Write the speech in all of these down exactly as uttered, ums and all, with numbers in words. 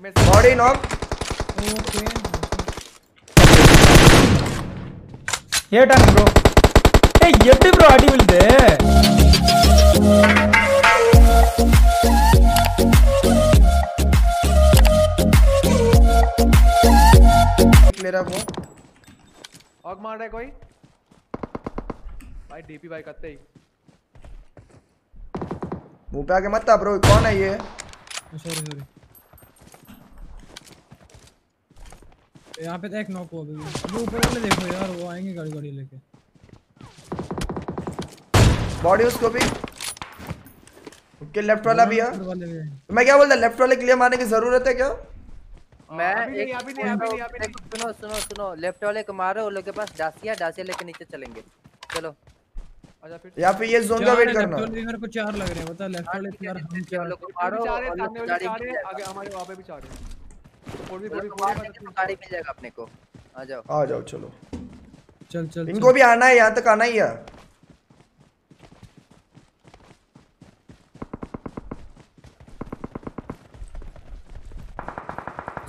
Body knock. Okay. Here time, bro. Hey, yet bro, adi will there. मेरा वो. Org मार रहा है कोई? भाई डीपी भाई करते ही. मुँह पे आके मत ता ब्रो कौन है ये? Sorry sorry. यहाँ पे तो एक नॉक हो गई. वो ऊपर वाले देखो यार वो आएंगे गाड़ी गाड़ी लेके. बॉडी उसको भी. उसके लेफ्ट वाला भी है. मैं क्या बोलता लेफ्ट वाले के लिए मारने की जरूरत है क्या? मैं एक अभी नहीं अभी नहीं अभी नहीं सुनो सुनो सुनो लेफ्ट वाले को मारो उन लोगों के पास डासिया डासिया लेके नीचे चलेंगे चलो आजा फिर या फिर ये जोन का वेट करना लेफ्ट वाले मेरे को चार लग रहे हैं बता लेफ्ट वाले यार हम चार लोगों को मारो और सामने वाले चार है आगे हमारे वहां पे भी चार है और भी पूरी पूरी गाड़ी मिल जाएगा अपने को आ जाओ आ जाओ चलो चल चल इनको भी आना है यहां तक आना ही है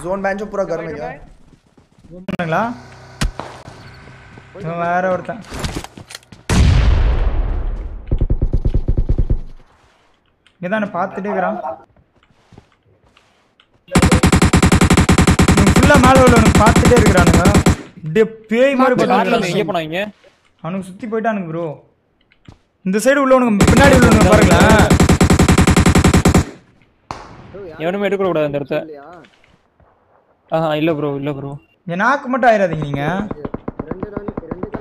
जोन बैंचो पूरा कर में गया जोन बनला हम आ रहा औरता இங்க தான பாத்துட்டே இருக்கறான் நான் ஃபுல்லா மேல உள்ளவன பாத்துட்டே இருக்கறானுங்க டே பேய் மாதிரி பாத்துறானுங்க எங்க போனாங்க அவனுக்கு சுத்தி போய்டானுங்க bro இந்த சைடு உள்ளவனுக்கு பின்னாடி உள்ளவனுங்க பாருங்க எவனுமே எடுக்க கூடாது அந்த இடத்தை ஆஹா இல்ல bro இல்ல bro நீ நாக்கு மட்டும் ஆயிராதீங்க நீங்க ரெண்டு ராணி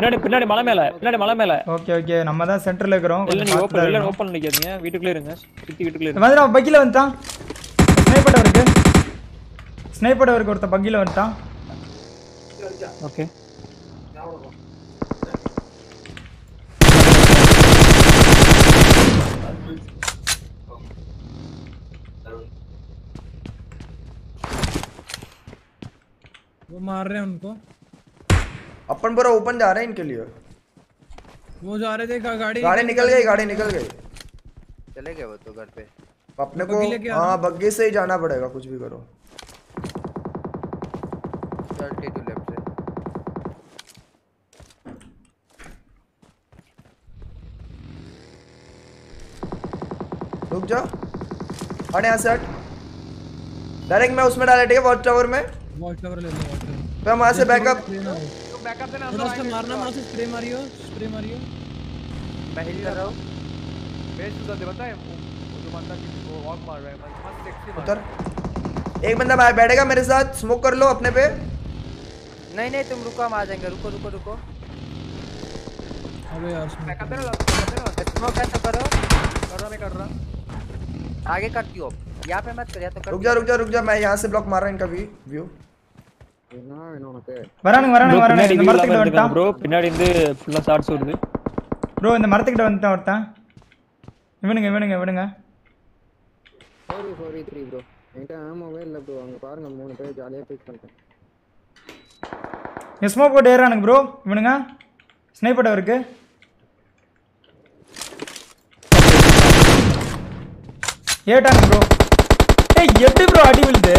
ரெண்டு பின்னாடி மலை மேல பின்னாடி மலை மேல ஓகே ஓகே நம்ம தான் சென்டர்ல இருக்கோம் இல்ல ஓபன் இல்ல ஓபன் பண்ணிக்காதீங்க வீட்டுக்குள்ள இருங்க சித்தி வீட்டுக்குள்ள இருங்க நான் பக்கில வந்துட்டான் ஸ்னைப்பர் இருக்கு ஸ்னைப்பர் இருக்கு ஒருத்த பக்கில வந்துட்டான் ஓகே वो मार रहे हैं उनको अपन पूरा ओपन जा रहे हैं इनके लिए वो जा रहे थे गाड़ी गाड़ी, गाड़ी निकल गई गाड़ी निकल गई चले गए वो तो घर पे अपने को हां बग्गी से ही जाना पड़ेगा कुछ भी करो चलते टू लेफ्ट से रुक जा और यहां से डायरेक्ट मैं उसमें डाले ठीक है वॉच टावर में वॉच टावर ले लो तो वहां से बैकअप तो बैकअप देना उसको मारना मारो से स्प्रे मारियो स्प्रे मारियो मैं हिल रहा हूं बेस उधर दे बताए वो जो बंदा किसी को वॉक मार रहा है भाई मस्त सेक्सी उधर एक बंदा भाई बैठेगा मेरे साथ स्मोक कर लो अपने पे नहीं नहीं तुम रुको हम आ जाएंगे रुको रुको रुको अबे यार बैकअप देना स्मोक कैसे करो कर रहा मैं कर रहा आगे कट क्यों यहां पे मत कर या तो कर रुक जा रुक जा रुक जा मैं यहां से ब्लॉक मार रहा हूं इनका व्यू என்ன என்ன உனக்கு வரானுங்க வரானுங்க வரானுங்க இந்த மரத்துக்கு கிட்ட வந்துட்டான் bro பின்னாடி இருந்து ஃபுல்லா ஷாட்ஸ் ஓடுது bro இந்த மரத்துக்கு கிட்ட வந்துட்டான் வரட்டான் இவனுங்க இவனுங்க இவனுங்க four four three bro என்கிட்ட ஆமோவே இல்ல bro அங்க பாருங்க மூணு பேர் ஜாலியா பீக் பண்ணிட்டாங்க இந்த ஸ்மோக் போட்டு ஏறானுங்க bro இவனுங்க ஸ்னைப்பர் இருக்கு ஏட்டாங்க bro ஏய் எப்படி bro அடி விழுது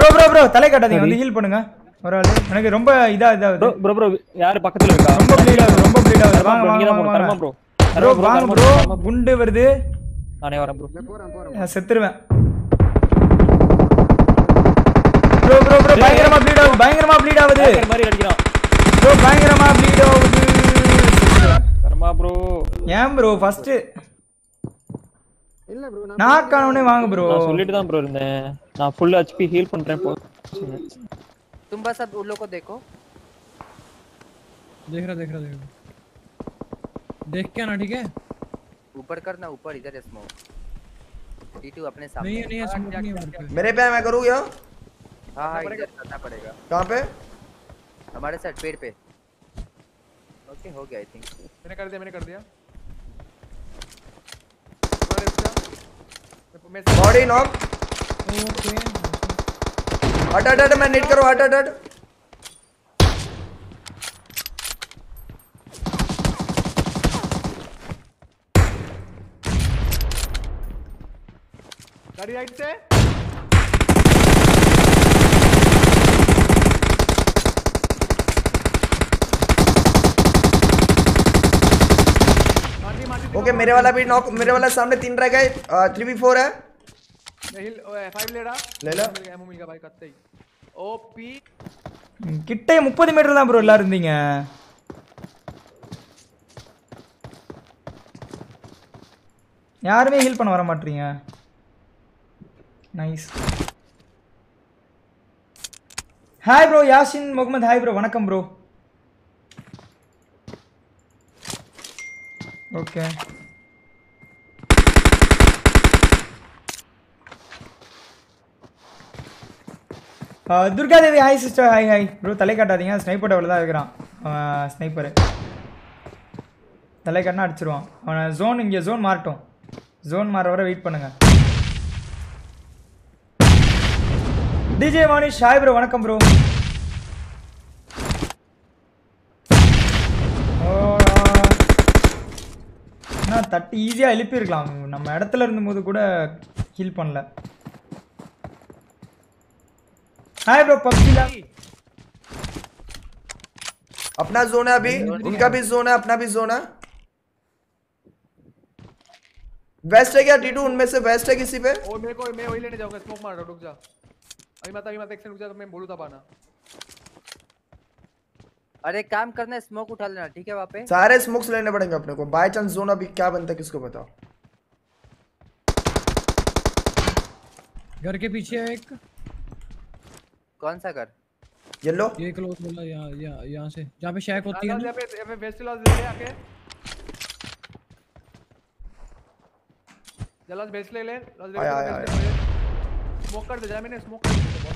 bro bro bro தலை கட்டாதீங்க வந்து ஹீல் பண்ணுங்க ஒரு ஆளு எனக்கு ரொம்ப இதா இதா bro bro bro யார் பக்கத்துல இருக்கா ரொம்ப ப்ளீட் ஆகுது ரொம்ப ப்ளீட் ஆகுது வாங்க வாங்க கர்மா bro bro வாங்க bro குண்டு வருது நானே வரேன் bro போறேன் போறேன் செத்துறேன் bro bro bro பயங்கரமா ப்ளீட் ஆகுது பயங்கரமா ப்ளீட் ஆகுது பயங்கர மாதிரி அடிக்குறான் bro பயங்கரமா ப்ளீட் ஆகுது கர்மா bro ஏன் bro ஃபர்ஸ்ட் இல்ல bro நான் காணவனே வாங்க bro நான் சொல்லிட்டு தான் bro இருந்தேன் நான் full hp heal பண்றேன் போ तुम बस अब उन लोगों को देखो देख रहा देख रहा देख रहा देख क्या ना ठीक है ऊपर करना ऊपर इधर स्मोक टी टू अपने सामने नहीं नहीं स्मोक नहीं मारता मेरे पे मैं करूं क्या हां हां इधर करना पड़ेगा कहां पे हमारे साइड पेड़ पे ओके हो गया आई थिंक मैंने कर दिया मैंने कर दिया बॉडी नॉक ओके हट हट हट मैं नेट करो हट हट हट गाड़ी राइट से ओके मेरे वाला भी नॉक, मेरे वाला सामने तीन रह गए, थ्री वी फोर है, फाइव लेड़ा लेला एमो मिल गया भाई कत्ते ओपी கிட்ட முப்பது மீட்டர் தான் bro எல்லாரும் இருந்தீங்க. யாருமே ஹீல் பண்ண வர மாட்டீங்க. Nice. Hi bro Yasin Mohammed hi bro வணக்கம் bro. Okay. Durga Devi hi sister hi hi bro तले काटाதீங்க ஸ்னைப்பர் டவுல தான் இருக்கறான் ஸ்னைப்பர் தலை கண்ணா அடிச்சிருவான் அவன ஜோன் இங்க ஜோன் மார்ட்டோம் ஜோன் மாற வரை வெயிட் பண்ணுங்க டிஜே மணிஷ் ஹாய் bro வணக்கம் bro நான் தட்டி ஈஸியா எழுப்பி இருக்கலாம் நம்ம இடத்துல இருந்தபோது கூட ஹீல் பண்ணல हाय ब्रो पबजी ला अपना जोन है अभी उनका भी जोन है अपना भी जोन है वेस्ट है क्या टी टू उनमें से वेस्ट है किसी पे और मेरे को मैं वही लेने जाऊंगा स्मोक मार रहा रुक जा अभी मत अभी मत एक्शन रुक जा तो मैं बोलूं तब आना अरे काम करना है स्मोक उठा लेना ठीक है वहां पे सारे स्मोक्स लेने पड़ेंगे अपने को बाय चांस जोन अभी क्या बनता है किसको बताओ घर के पीछे है एक कौन सा कर येलो ये क्लोज बोला यहां यहां यहां से जहां पे शैक होती है ना यहां पे वेस्ट लॉस ले आके जल्दी से बेस ले ले स्मोक कर दे जा मैंने स्मोक कर दिया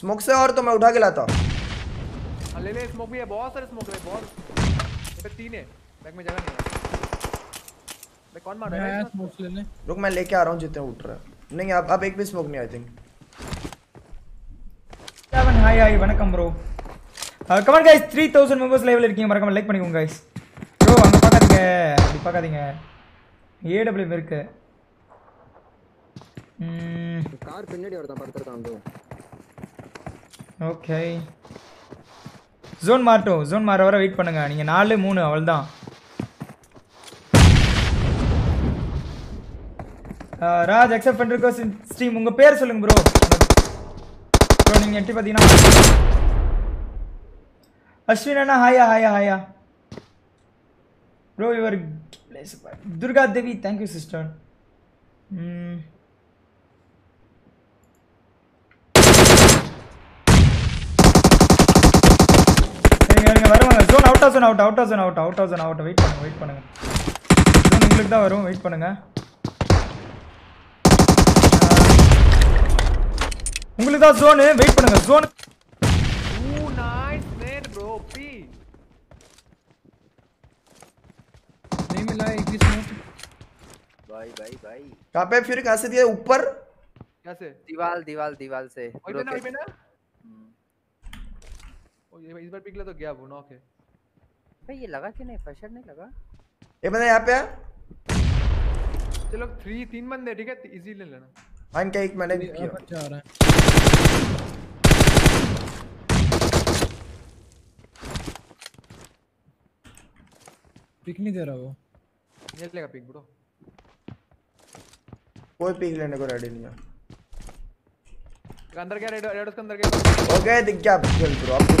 स्मोक से और तो मैं उठा के लाता हूं ले ले स्मोक भी है बहुत सारे स्मोक है बहुत यहां पे तीन है बैग में जगह नहीं है मैं कौन मार रहा है स्मोक लेने रुक मैं लेके आ रहा हूं जितने उठ रहा नहीं अब अब एक भी स्मोक नहीं I think seven hi hi welcome bro uh, come on guys three thousand members live la irkeenga marakama like panikonga guys bro anga paakadinga apdi paakadinga aw irukku mm car pinnadi orda paduthirukka ando okay zone marto zone mara vara wait pannunga neenga four three avaldha uh, raj accept friend request in stream unga per solunga bro நீங்க எட்டி பாத்தீனா அஸ்வின் அண்ணா hi hi hi bro your place durga devi thank you sister mm சரிங்க வரமா zone out zone out out zone out out zone out wait பண்ணுங்க wait பண்ணுங்க zone உங்களுக்கு தான் வரும் wait பண்ணுங்க உங்களுக்கு தான் ஜோன் வெயிட் பண்ணுங்க zone oh nice man bro பி नहीं मिला एक स्मोक भाई भाई भाई कहां पे फिर कहां से दिया ऊपर कैसे दीवार दीवार दीवार से ओए ना ओए ना ओ ये इस बार पिघला तो गया वो नॉक है भाई ये लगा कि नहीं प्रेशर नहीं लगा ये बंदा यहां पे है चलो तीन तीन बंदे ठीक है इजी ले लेना वन का एक मैंने किया जा रहा है पिक नहीं दे रहा वो ले लेगा पिक ब्रो कोई पिक लेने को रेडी नहीं है अंदर क्या रेड रेड उसके अंदर क्या हो गया दिख गया चल ब्रो आपको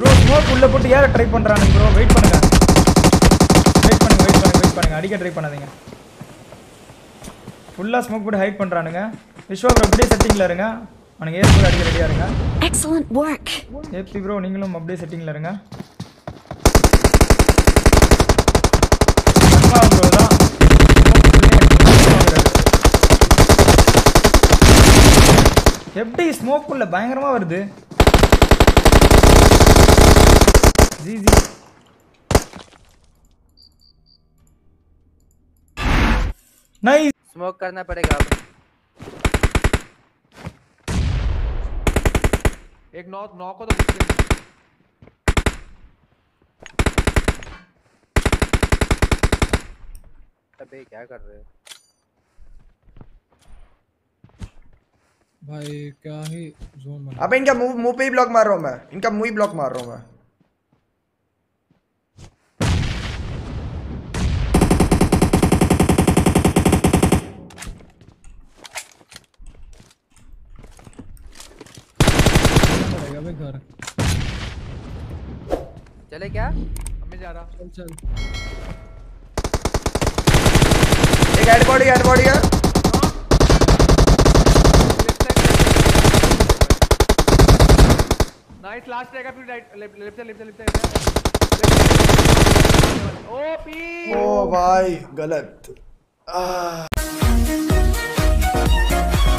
ப்ரோ ஸ்மோக் உள்ள போட்டு ஏற ட்ரை பண்றானுங்க ப்ரோ வெயிட் பண்ணுங்க வெயிட் பண்ணுங்க வெயிட் பண்ணுங்க வெயிட் பண்ணுங்க அடிக்க ட்ரை பண்ணாதீங்க full smoke put hide பண்றானுங்க விஷ்வா bro அப்படியே செட்டிங்ல இருங்க அவனுக்கு ஏர் கூட அடிக்க ரெடியா இருங்க excellent work ஏபி bro நீங்களும் அப்படியே செட்டிங்ல இருங்க பா bro தான் எப்படி ஸ்மோக் குள்ள பயங்கரமா வருது. ஜி ஜி நைஸ் स्मोक करना पड़ेगा अब एक नॉक नॉक हो तो अबे क्या कर रहे हो भाई क्या ही जोन बना अबे इनका मुंह मुंह पे ही ब्लॉक मार रहा हूं मैं इनका मुंह ही ब्लॉक मार रहा हूं मैं अबे घर चले क्या मैं जा रहा चल चल हेड बॉडी हेड बॉडी है नाइस लास्ट रहेगा फिर राइट लेफ्ट से लेफ्ट से लेफ्ट से ओपी ओ भाई गलत आ